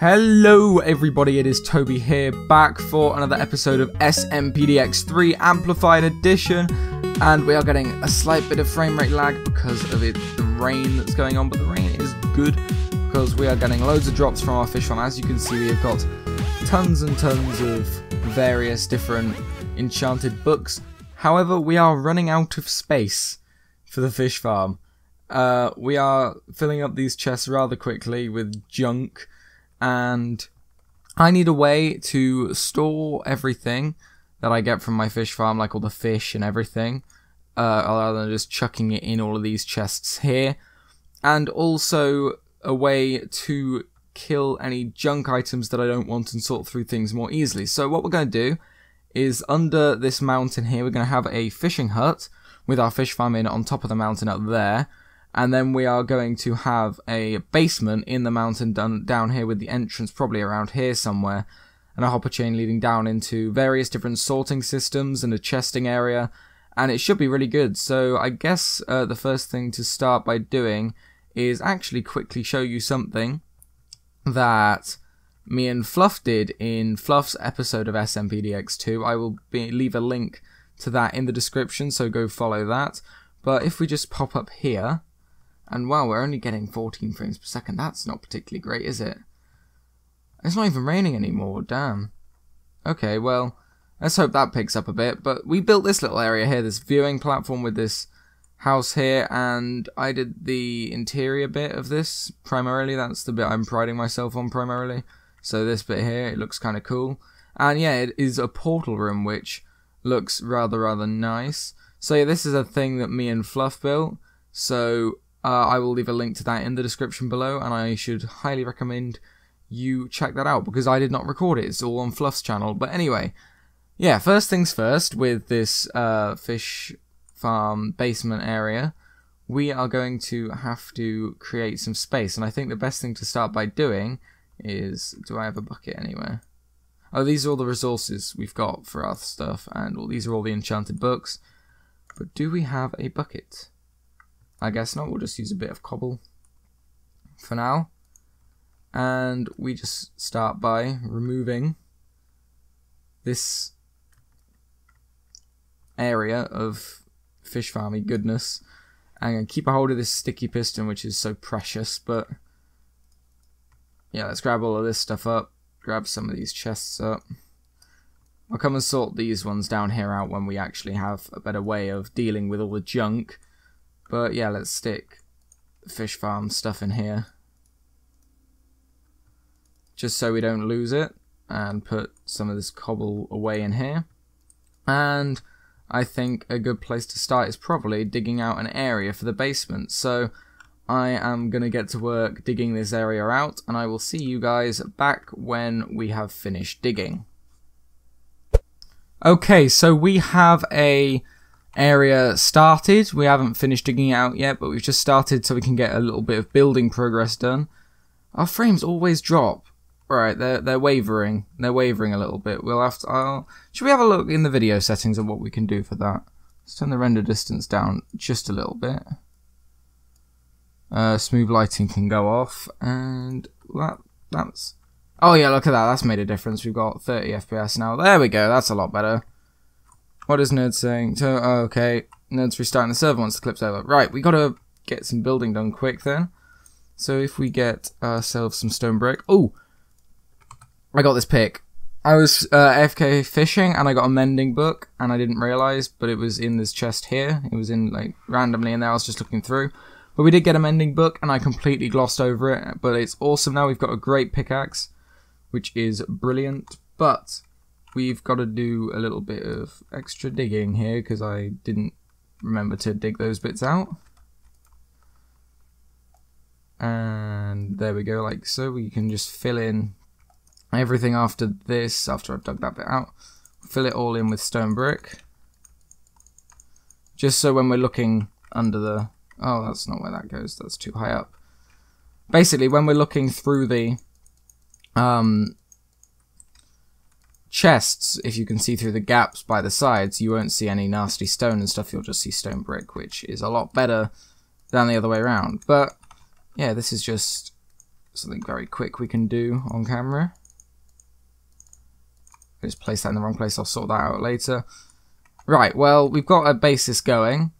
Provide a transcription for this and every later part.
Hello everybody, it is Toby here, back for another episode of SMPDX3 Amplified Edition, and we are getting a slight bit of frame rate lag because of the rain that's going on, but the rain is good because we are getting loads of drops from our fish farm. As you can see, we have got tons and tons of various different enchanted books. However, we are running out of space for the fish farm. We are filling up these chests rather quickly with junk, and I need a way to store everything that I get from my fish farm, like all the fish and everything, rather than just chucking it in all of these chests here, and also a way to kill any junk items that I don't want and sort through things more easily. So what we're going to do is, under this mountain here, we're going to have a fishing hut with our fish farm in on top of the mountain up there. And then we are going to have a basement in the mountain down here with the entrance probably around here somewhere, and a hopper chain leading down into various different sorting systems and a chesting area, and it should be really good. So I guess the first thing to start by doing is actually quickly show you something that me and Fluff did in Fluff's episode of SMPDX2. I will leave a link to that in the description, so go follow that. But if we just pop up here, and wow, we're only getting 14 frames per second. That's not particularly great, is it? It's not even raining anymore, damn. Okay, well, let's hope that picks up a bit. But we built this little area here, this viewing platform with this house here, and I did the interior bit of this primarily. That's the bit I'm priding myself on primarily. So this bit here, it looks kind of cool. And yeah, it is a portal room, which looks rather nice. So yeah, this is a thing that me and Fluff built. So I will leave a link to that in the description below, and I should highly recommend you check that out, because I did not record it, it's all on Fluff's channel. But anyway, yeah, first things first, with this fish farm basement area, we are going to have to create some space, and I think the best thing to start by doing is, do I have a bucket anywhere? Oh, these are all the resources we've got for our stuff, and all these are all the enchanted books, but do we have a bucket? I guess not, we'll just use a bit of cobble for now. And we just start by removing this area of fish farmy goodness. I'm going to keep a hold of this sticky piston, which is so precious, but yeah, let's grab all of this stuff up, grab some of these chests up. I'll come and sort these ones down here out when we actually have a better way of dealing with all the junk. But yeah, let's stick fish farm stuff in here, just so we don't lose it, and put some of this cobble away in here. And I think a good place to start is probably digging out an area for the basement. So I am going to get to work digging this area out, and I will see you guys back when we have finished digging. Okay, so we have a area started. We haven't finished digging it out yet, but we've just started so we can get a little bit of building progress done. Our frames always drop. Right, they're wavering. They're wavering a little bit. We'll have to... should we have a look in the video settings at what we can do for that? Let's turn the render distance down just a little bit. Smooth lighting can go off, and that's... Oh yeah, look at that. That's made a difference. We've got 30 FPS now. There we go. That's a lot better. What is Nerd saying? So, okay, Nerd's restarting the server once the clip's over. Right, we gotta get some building done quick then. So if we get ourselves some stone brick... Oh! I got this pick. I was AFK fishing, and I got a mending book, and I didn't realise, but it was in this chest here. It was in, like, randomly in there. I was just looking through. But we did get a mending book, and I completely glossed over it, but it's awesome now. We've got a great pickaxe, which is brilliant, but... we've got to do a little bit of extra digging here, because I didn't remember to dig those bits out. And there we go, like so. We can just fill in everything after this, after I've dug that bit out. Fill it all in with stone brick. Just so when we're looking under the... Oh, that's not where that goes. That's too high up. Basically, when we're looking through the... chests, if you can see through the gaps by the sides, you won't see any nasty stone and stuff, you'll just see stone brick, which is a lot better than the other way around. But yeah, this is just something very quick we can do on camera. I just placed that in the wrong place. I'll sort that out later. Right, well, we've got a basis going.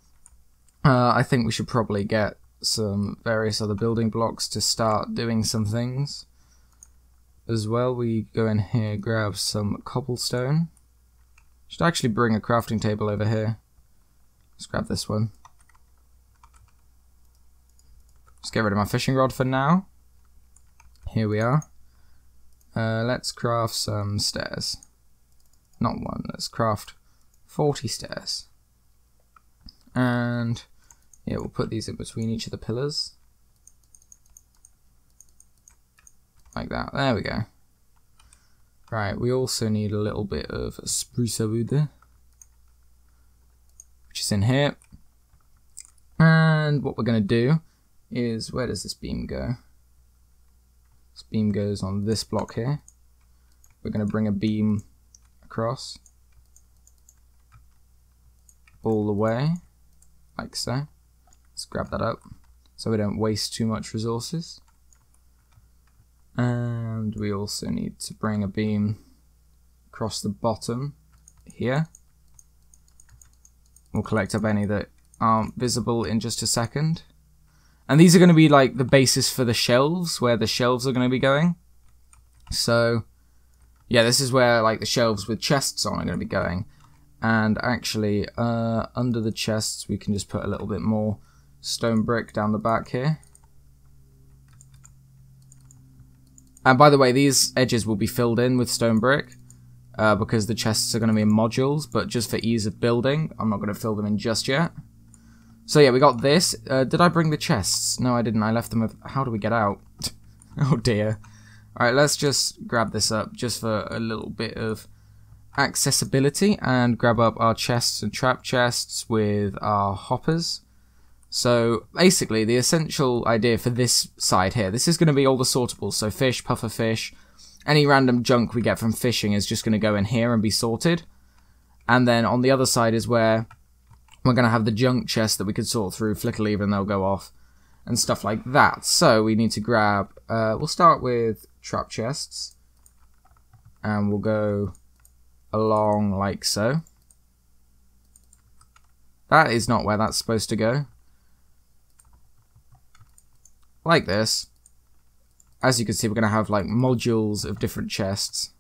I think we should probably get some various other building blocks to start doing some things as well. We go in here, grab some cobblestone. Should actually bring a crafting table over here. Let's grab this one. Let's get rid of my fishing rod for now. Here we are. Let's craft some stairs. Not one, let's craft 40 stairs. And yeah, we'll put these in between each of the pillars. Like that, there we go. Right, we also need a little bit of spruce wood, which is in here. And what we're gonna do is, where does this beam go? This beam goes on this block here. We're gonna bring a beam across all the way, like so. Let's grab that up so we don't waste too much resources. And we also need to bring a beam across the bottom here. We'll collect up any that aren't visible in just a second. And these are going to be like the basis for the shelves, where the shelves are going to be going. So yeah, this is where like the shelves with chests on are going to be going. And actually under the chests we can just put a little bit more stone brick down the back here. And by the way, these edges will be filled in with stone brick because the chests are going to be in modules, but just for ease of building, I'm not going to fill them in just yet. So yeah, we got this. Did I bring the chests? No, I didn't. I left them with... How do we get out? Oh dear. Alright, let's just grab this up just for a little bit of accessibility and grab up our chests and trap chests with our hoppers. So basically the essential idea for this side here, this is going to be all the sortables, so fish, puffer fish, any random junk we get from fishing is just going to go in here and be sorted. And then on the other side is where we're going to have the junk chest that we could sort through, flick a lever and they'll go off, and stuff like that. So we need to grab, we'll start with trap chests, and we'll go along like so. That is not where that's supposed to go. Like this. As you can see, we're going to have like modules of different chests.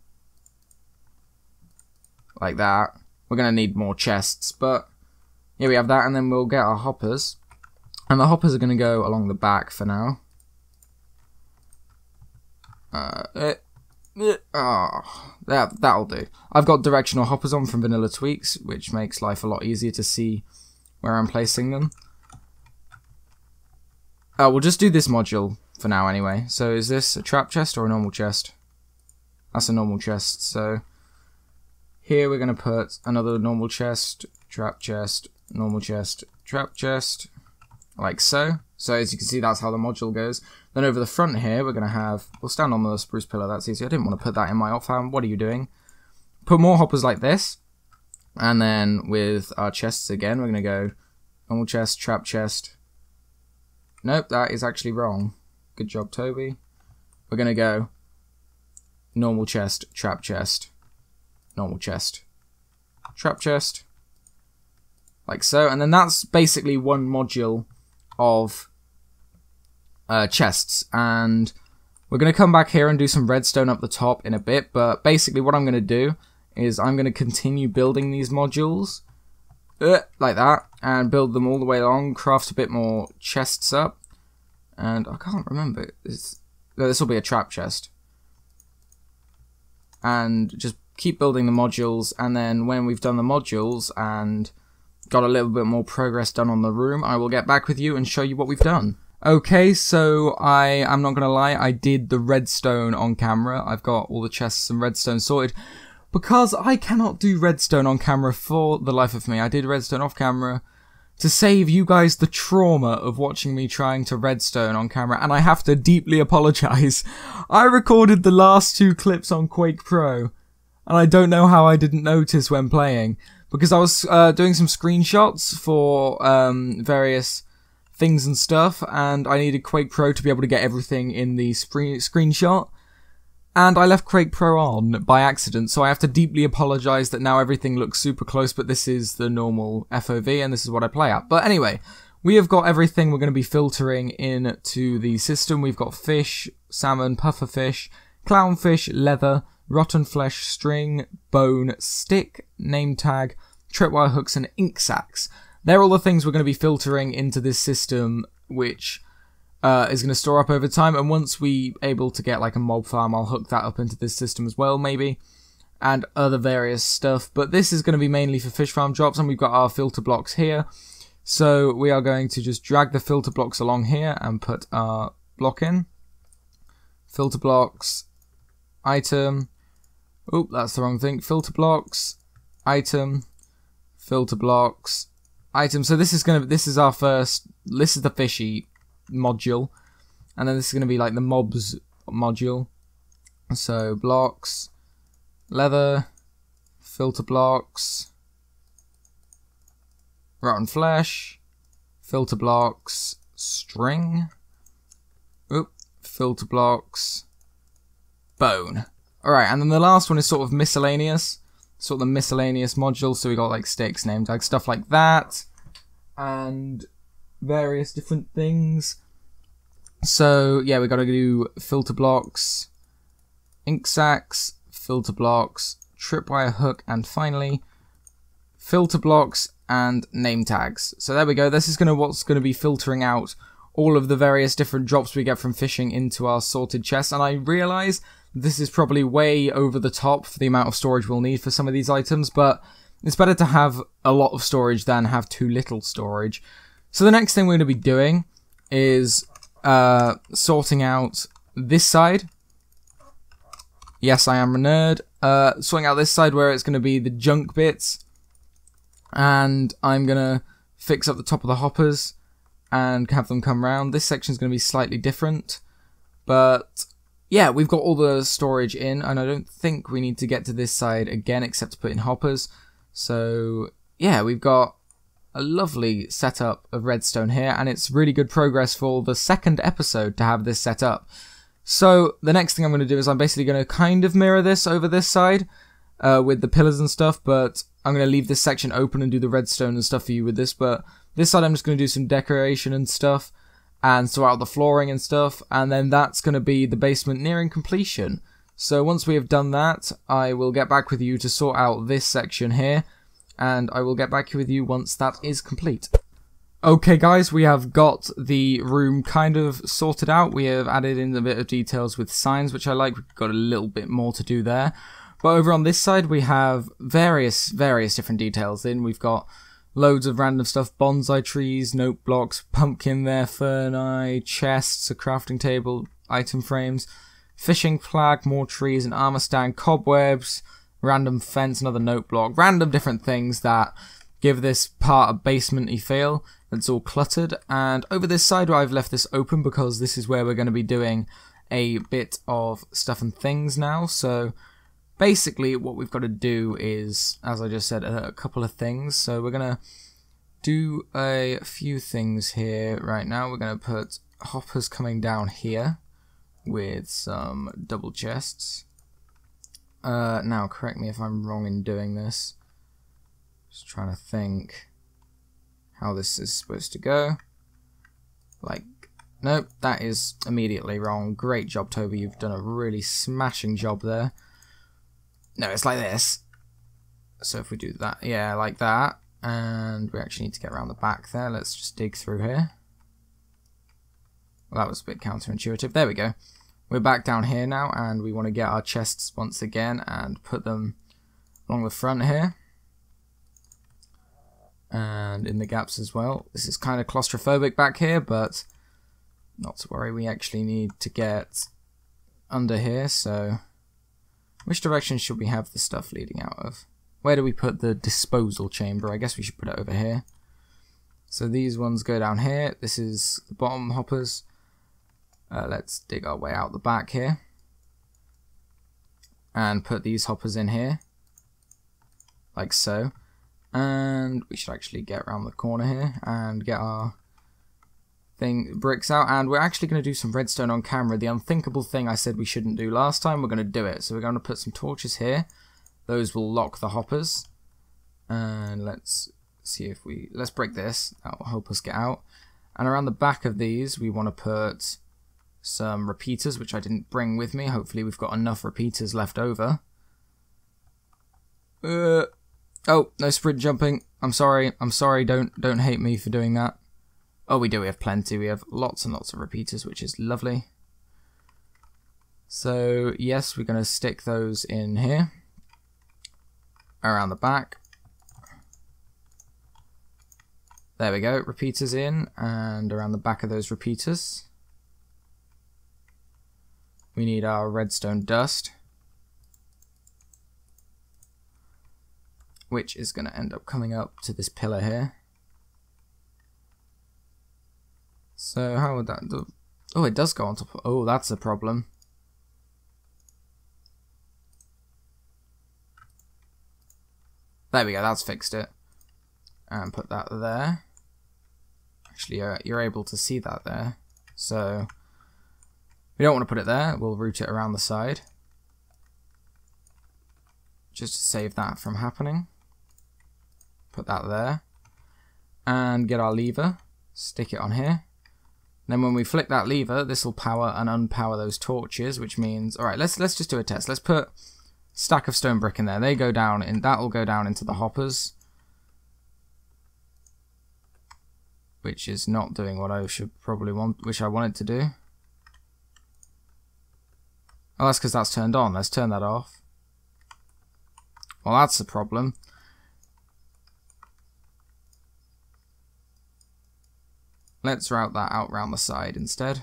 Like that. We're going to need more chests, but here we have that, and then we'll get our hoppers. And the hoppers are going to go along the back for now. That'll do. I've got directional hoppers on from Vanilla Tweaks, which makes life a lot easier to see where I'm placing them. We'll just do this module for now anyway. So is this a trap chest or a normal chest? That's a normal chest. So here we're going to put another normal chest, normal chest, trap chest, like so. So as you can see, that's how the module goes. Then over the front here, we're going to have, we'll stand on the spruce pillar. That's easy. I didn't want to put that in my offhand. What are you doing? Put more hoppers like this. And then with our chests again, we're going to go normal chest, trap chest. Nope, that is actually wrong. Good job, Toby. We're going to go normal chest, trap chest, normal chest, trap chest, like so. And then that's basically one module of chests. And we're going to come back here and do some redstone up the top in a bit. But basically what I'm going to do is I'm going to continue building these modules like that, and build them all the way along, craft a bit more chests up, and I can't remember, this will be a trap chest, and just keep building the modules. And then when we've done the modules and got a little bit more progress done on the room, I will get back with you and show you what we've done. Okay, so I'm not gonna lie, I did the redstone on camera. I've got all the chests and redstone sorted. Because I cannot do redstone on camera for the life of me. I did redstone off camera to save you guys the trauma of watching me trying to redstone on camera, and I have to deeply apologise. I recorded the last two clips on Quake Pro, and I don't know how I didn't notice when playing, because I was doing some screenshots for various things and stuff, and I needed Quake Pro to be able to get everything in the screenshot. And I left Quake Pro on by accident, so I have to deeply apologise that now everything looks super close, but this is the normal FOV and this is what I play at. But anyway, we have got everything we're going to be filtering into the system. We've got fish, salmon, pufferfish, clownfish, leather, rotten flesh, string, bone, stick, name tag, tripwire hooks, and ink sacs. They're all the things we're going to be filtering into this system, which is going to store up over time, and once we're able to get like a mob farm, I'll hook that up into this system as well, maybe, and other various stuff. But this is going to be mainly for fish farm drops, and we've got our filter blocks here, so we are going to just drag the filter blocks along here and put our block in. Filter blocks, item, oop, that's the wrong thing, filter blocks, item, filter blocks, item. So this is our first, this is the fishy module, and then this is going to be like the mobs module. So blocks, leather, filter blocks, rotten flesh, filter blocks, string, oop, filter blocks, bone. Alright, and then the last one is sort of miscellaneous, sort of the miscellaneous module, so we got like sticks, name tags, stuff like that, and various different things. So yeah, we gotta do filter blocks, ink sacs, filter blocks, tripwire hook, and finally filter blocks and name tags. So there we go, this is what's gonna be filtering out all of the various different drops we get from fishing into our sorted chest. And I realize this is probably way over the top for the amount of storage we'll need for some of these items, but it's better to have a lot of storage than have too little storage. So the next thing we're going to be doing is sorting out this side. Yes, I am a nerd. Sorting out this side where it's going to be the junk bits. And I'm going to fix up the top of the hoppers and have them come round. This section is going to be slightly different. But yeah, we've got all the storage in. And I don't think we need to get to this side again except to put in hoppers. So yeah, we've got a lovely setup of redstone here, and it's really good progress for the second episode to have this set up. So the next thing I'm going to do is I'm basically going to kind of mirror this over this side with the pillars and stuff, but I'm going to leave this section open and do the redstone and stuff for you with this, but this side I'm just going to do some decoration and stuff and sort out the flooring and stuff, and then that's going to be the basement nearing completion. So once we have done that, I will get back with you to sort out this section here, and I will get back with you once that is complete. Okay guys, we have got the room kind of sorted out. We have added in a bit of details with signs, which I like. We've got a little bit more to do there. But over on this side we have various different details in. We've got loads of random stuff, bonsai trees, note blocks, pumpkin there, fern eye, chests, a crafting table, item frames, fishing flag, more trees, an armor stand, cobwebs, random fence, another note block, random different things that give this part a basement-y feel that's all cluttered. And over this side where I've left this open because this is where we're going to be doing a bit of stuff and things now. So basically what we've got to do is, as I just said, a couple of things. So we're going to do a few things here right now. We're going to put hoppers coming down here with some double chests. Now, correct me if I'm wrong in doing this. Just trying to think how this is supposed to go. Like, nope, that is immediately wrong. Great job, Toby. You've done a really smashing job there. No, it's like this. So if we do that, yeah, like that. And we actually need to get around the back there. Let's just dig through here. Well, that was a bit counterintuitive. There we go. We're back down here now, and we want to get our chests once again and put them along the front here and in the gaps as well. This is kind of claustrophobic back here, but not to worry, we actually need to get under here. So which direction should we have the stuff leading out of? Where do we put the disposal chamber? I guess we should put it over here. So these ones go down here. This is the bottom hoppers. Let's dig our way out the back here and put these hoppers in here like so, and we should actually get around the corner here and get our thing bricks out, and we're actually going to do some redstone on camera, the unthinkable thing I said we shouldn't do last time. We're going to do it. So we're going to put some torches here. Those will lock the hoppers, and let's see if we, let's break this, that will help us get out. And around the back of these we want to put some repeaters, which I didn't bring with me. Hopefully we've got enough repeaters left over. Oh, no sprint jumping. I'm sorry, don't hate me for doing that. Oh, we do, we have plenty. We have lots and lots of repeaters, which is lovely. So, yes, we're going to stick those in here. Around the back. There we go, repeaters in, and around the back of those repeaters. We need our redstone dust, which is going to end up coming up to this pillar here. So how would that do? Oh, it does go on top of, oh, that's a problem. There we go, that's fixed it. And put that there. Actually, you're able to see that there. So we don't want to put it there. We'll route it around the side, just to save that from happening. Put that there, and get our lever, stick it on here. And then when we flick that lever, this will power and unpower those torches, which means, all right, let's just do a test. Let's put a stack of stone brick in there. They go down, and that will go down into the hoppers, which is not doing what I should probably want, which I wanted to do. Oh, that's because that's turned on. Let's turn that off. Well, that's the problem. Let's route that out round the side instead.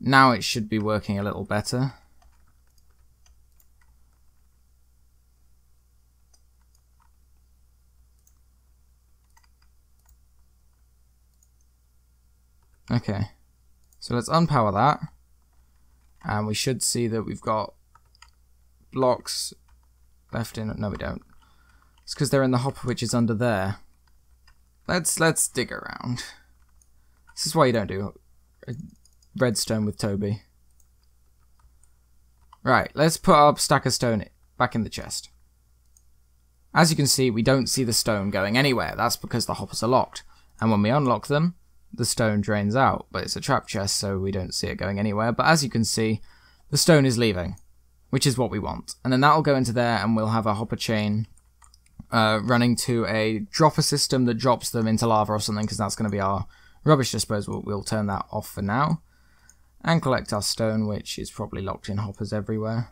Now it should be working a little better. Okay, so let's unpower that, and we should see that we've got blocks left in. No, we don't. It's because they're in the hopper, which is under there. Let's dig around. This is why you don't do redstone with Toby. Right, let's put our stack of stone back in the chest. As you can see, we don't see the stone going anywhere. That's because the hoppers are locked, and when we unlock them, the stone drains out. But it's a trap chest, so we don't see it going anywhere. But as you can see, the stone is leaving, which is what we want. And then that'll go into there, and we'll have a hopper chain running to a dropper system that drops them into lava or something, because that's going to be our rubbish disposal. We'll turn that off for now. And collect our stone, which is probably locked in hoppers everywhere.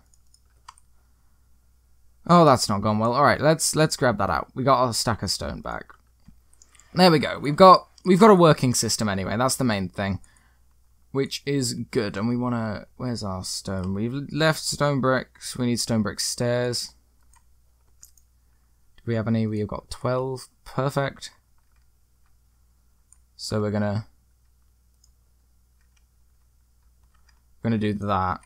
Oh, that's not gone well. Alright, let's grab that out. We got our stack of stone back. There we go. We've got a working system anyway, that's the main thing, which is good. And we want to, where's our stone? We've left stone bricks. We need stone brick stairs. Do we have any? We've got 12. Perfect. So we're gonna do that.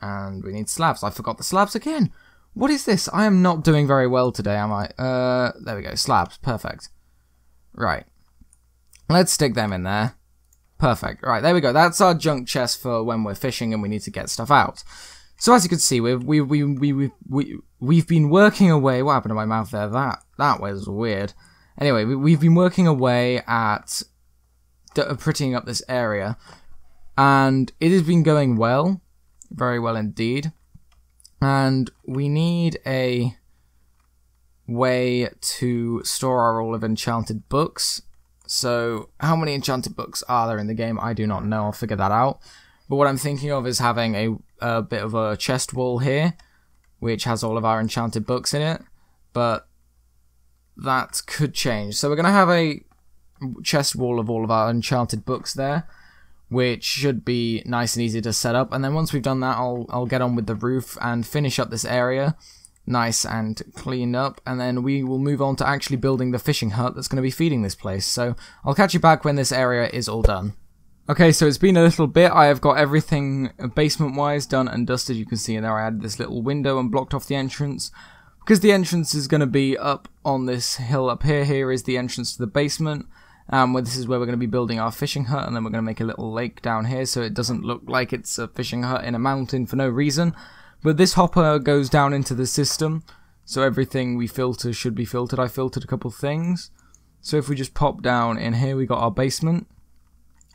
And we need slabs. I forgot the slabs again. What is this? I am not doing very well today, am I? There we go. Slabs. Perfect. Right. Let's stick them in there. Perfect. Right, there we go. That's our junk chest for when we're fishing and we need to get stuff out. So as you can see, we've been working away. What happened to my mouth there? That was weird. Anyway, we've been working away at prettying up this area, and it has been going well, very well indeed. And we need a way to store our all of enchanted books. So how many enchanted books are there in the game? I do not know. I'll figure that out. But what I'm thinking of is having a bit of a chest wall here, which has all of our enchanted books in it. But that could change. So we're going to have a chest wall of all of our enchanted books there, which should be nice and easy to set up. And then once we've done that, I'll get on with the roof and finish up this area nice and cleaned up, and then we will move on to actually building the fishing hut that's going to be feeding this place. So I'll catch you back when this area is all done. Okay, so it's been a little bit. I have got everything basement wise done and dusted. You can see in there I added this little window and blocked off the entrance, because the entrance is going to be up on this hill up here. Here is the entrance to the basement, where this is where we're going to be building our fishing hut, and then we're going to make a little lake down here so it doesn't look like it's a fishing hut in a mountain for no reason. But this hopper goes down into the system, so everything we filter should be filtered. I filtered a couple things. So if we just pop down in here, we got our basement,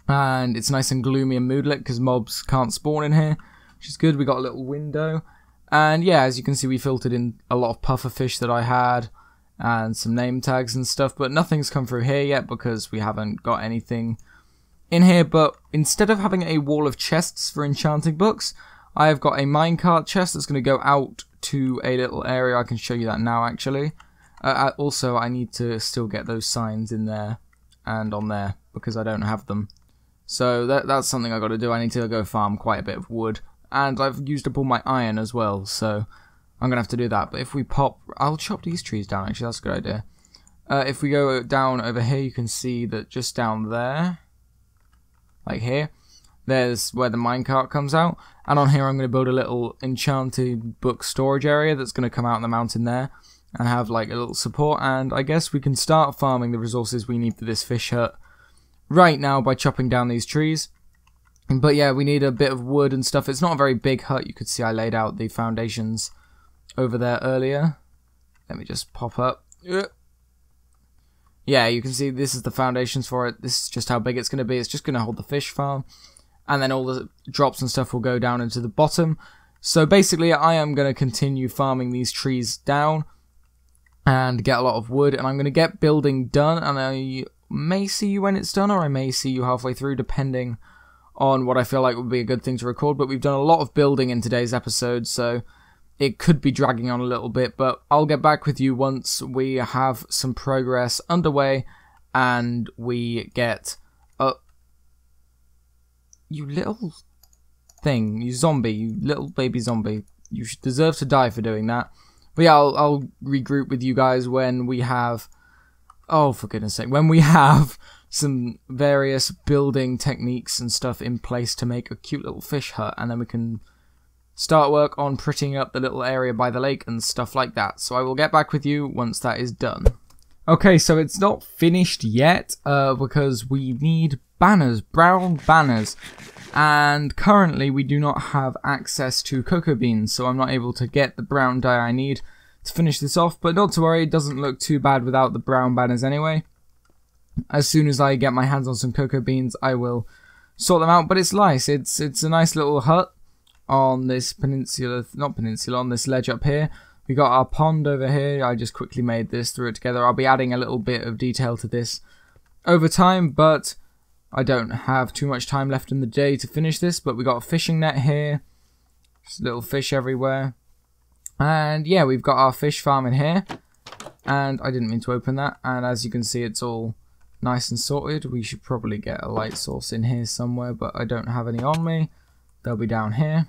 and it's nice and gloomy and moodlit because mobs can't spawn in here, which is good. We got a little window, and yeah, as you can see, we filtered in a lot of puffer fish that I had and some name tags and stuff, but nothing's come through here yet because we haven't got anything in here. But instead of having a wall of chests for enchanting books, I have got a minecart chest that's going to go out to a little area. I can show you that now, actually. Also, I need to still get those signs in there and on there because I don't have them. So that's something I got to do. I need to go farm quite a bit of wood, and I've used up all my iron as well, so I'm going to have to do that. But if we pop... I'll chop these trees down, actually. That's a good idea. If we go down over here, you can see that just down there, like here, there's where the minecart comes out. And on here, I'm going to build a little enchanted book storage area that's going to come out in the mountain there and have like a little support. And I guess we can start farming the resources we need for this fish hut right now by chopping down these trees. But yeah, we need a bit of wood and stuff. It's not a very big hut. You could see I laid out the foundations over there earlier. Let me just pop up. Yeah, you can see this is the foundations for it. This is just how big it's going to be. It's just going to hold the fish farm, and then all the drops and stuff will go down into the bottom. So basically, I am going to continue farming these trees down and get a lot of wood, and I'm going to get building done, and I may see you when it's done, or I may see you halfway through, depending on what I feel like would be a good thing to record. But we've done a lot of building in today's episode, so it could be dragging on a little bit, but I'll get back with you once we have some progress underway and we get up. You little thing, you zombie, you little baby zombie. You should deserve to die for doing that. But yeah, I'll regroup with you guys when we have... Oh, for goodness sake. When we have some various building techniques and stuff in place to make a cute little fish hut, and then we can start work on prettying up the little area by the lake and stuff like that. So I will get back with you once that is done. Okay, so it's not finished yet because we need banners, brown banners. And currently we do not have access to cocoa beans, so I'm not able to get the brown dye I need to finish this off. But not to worry, it doesn't look too bad without the brown banners anyway. As soon as I get my hands on some cocoa beans, I will sort them out. But it's nice. It's a nice little hut on this peninsula, not peninsula, on this ledge up here. We got our pond over here. I just quickly made this, threw it together. I'll be adding a little bit of detail to this over time, but I don't have too much time left in the day to finish this. But we got a fishing net here, just little fish everywhere. And yeah, we've got our fish farm in here, and I didn't mean to open that. And as you can see, it's all nice and sorted. We should probably get a light source in here somewhere, but I don't have any on me. They'll be down here.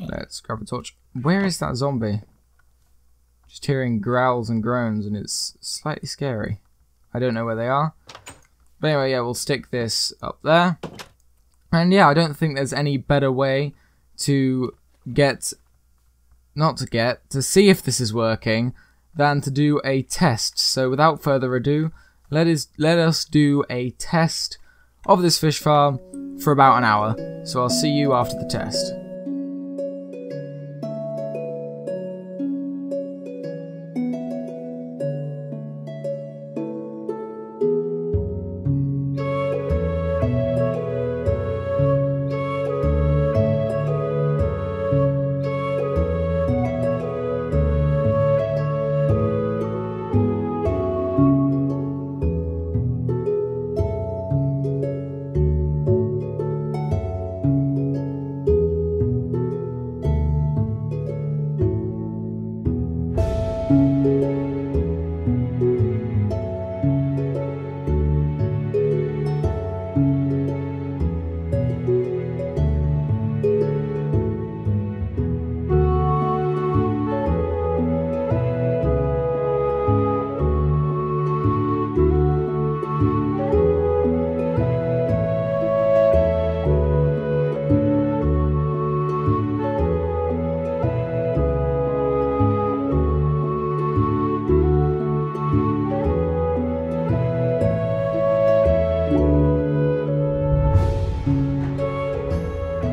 Let's grab a torch. Where is that zombie? Just hearing growls and groans, and it's slightly scary. I don't know where they are. But anyway, yeah, we'll stick this up there. And yeah, I don't think there's any better way to get... Not to get, to see if this is working, than to do a test. So without further ado, let us do a test of this fish farm for about an hour. So I'll see you after the test.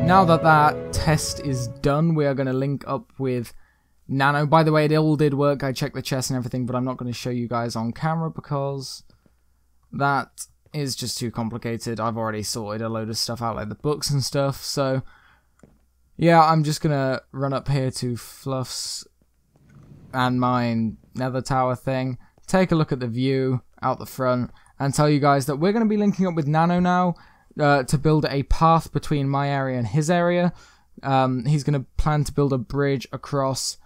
Now that that test is done, we are going to link up with Nano. By the way, it all did work. I checked the chest and everything, but I'm not going to show you guys on camera because that is just too complicated. I've already sorted a load of stuff out, like the books and stuff. So, yeah, I'm just going to run up here to Fluff's and mine nether tower thing, take a look at the view out the front, and tell you guys that we're going to be linking up with Nano now to build a path between my area and his area. He's going to plan to build a bridge across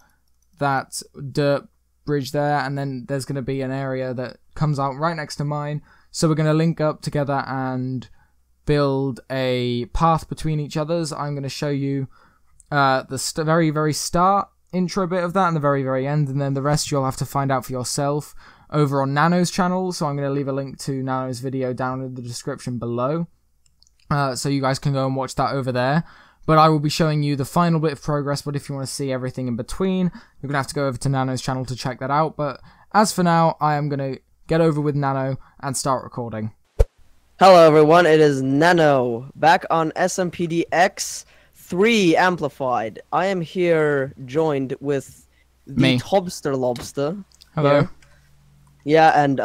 that dirt bridge there, and then there's going to be an area that comes out right next to mine. So we're going to link up together and build a path between each other's. I'm going to show you the very, very start intro bit of that and the very, very end, and then the rest you'll have to find out for yourself over on Nano's channel. So I'm going to leave a link to Nano's video down in the description below, so you guys can go and watch that over there. But I will be showing you the final bit of progress, but if you want to see everything in between, you're going to have to go over to Nano's channel to check that out. But as for now, I am going to get over with Nano and start recording. Hello everyone, it is Nano, back on SMPDX3 Amplified. I am here joined with the Tobster Lobster. Hello. Here. Yeah, and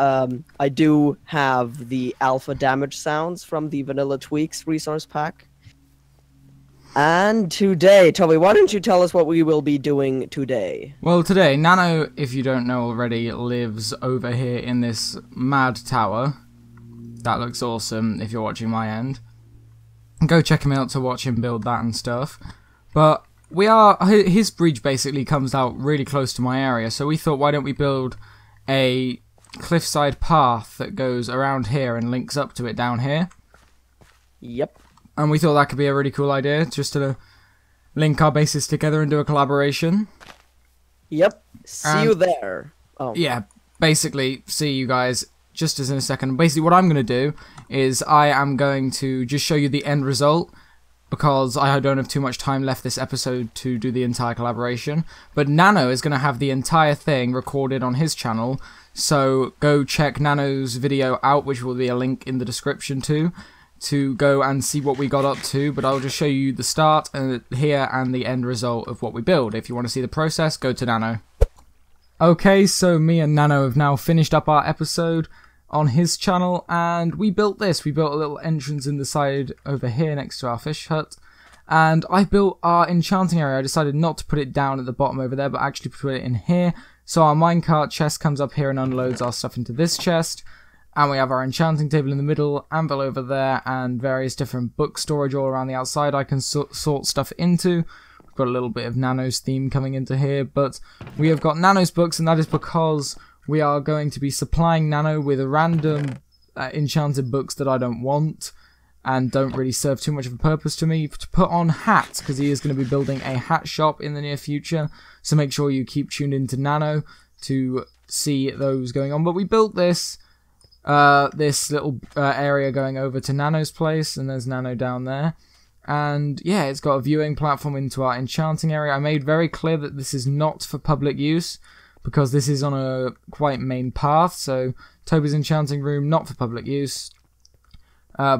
I do have the alpha damage sounds from the Vanilla Tweaks resource pack. And today, Toby, why don't you tell us what we will be doing today? Well, today, Nano, if you don't know already, lives over here in this mad tower. That looks awesome if you're watching my end. Go check him out to watch him build that and stuff. But we are, his bridge basically comes out really close to my area, so we thought, why don't we build a cliffside path that goes around here and links up to it down here? Yep. And we thought that could be a really cool idea, just to link our bases together and do a collaboration. Yep. See you there. Oh. Yeah, basically, see you guys just as in a second. Basically, what I'm going to do is I am going to just show you the end result, because I don't have too much time left this episode to do the entire collaboration. But Nano is going to have the entire thing recorded on his channel, so go check Nano's video out, which will be a link in the description to go and see what we got up to. But I'll just show you the start and here and the end result of what we build. If you want to see the process, go to Nano. Okay, so me and Nano have now finished up our episode on his channel, and we built this. We built a little entrance in the side over here next to our fish hut, and I built our enchanting area. I decided not to put it down at the bottom over there, but actually put it in here. So our minecart chest comes up here and unloads our stuff into this chest. And we have our enchanting table in the middle, anvil over there, and various different book storage all around the outside I can sort stuff into. We've got a little bit of Nano's theme coming into here, but we have got Nano's books, and that is because we are going to be supplying Nano with random enchanted books that I don't want and don't really serve too much of a purpose to me, to put on hats, because he is going to be building a hat shop in the near future. So make sure you keep tuned into Nano to see those going on. But we built this little area going over to Nano's place, and there's Nano down there. And yeah, it's got a viewing platform into our enchanting area. I made very clear that this is not for public use, because this is on a quite main path, so Toby's enchanting room, not for public use,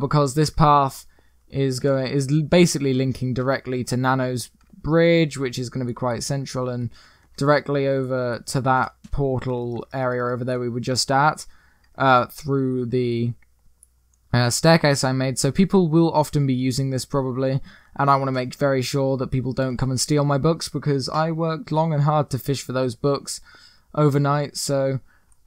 because this path is basically linking directly to Nano's bridge, which is going to be quite central, and directly over to that portal area over there we were just at. Through the staircase I made, so people will often be using this probably, and I want to make very sure that people don't come and steal my books, because I worked long and hard to fish for those books overnight. So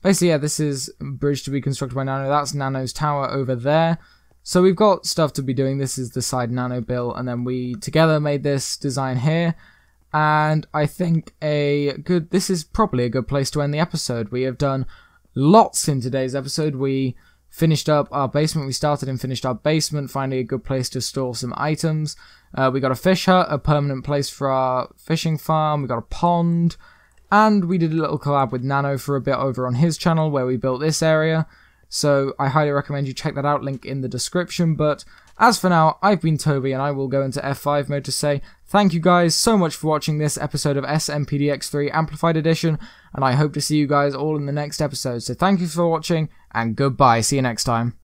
basically, yeah, this is bridge to be constructed by Nano. That's Nano's tower over there, so we've got stuff to be doing. This is the side Nano built, and then we together made this design here. And I think this is probably a good place to end the episode. We have done lots in today's episode. We finished up our basement. We started and finished our basement, finding a good place to store some items. We got a fish hut, a permanent place for our fishing farm. We got a pond, and we did a little collab with Nano for a bit over on his channel, where we built this area. So I highly recommend you check that out, link in the description. But as for now, I've been Toby, and I will go into F5 mode to say thank you guys so much for watching this episode of SMPDX3 Amplified Edition, and I hope to see you guys all in the next episode. So thank you for watching, and goodbye. See you next time.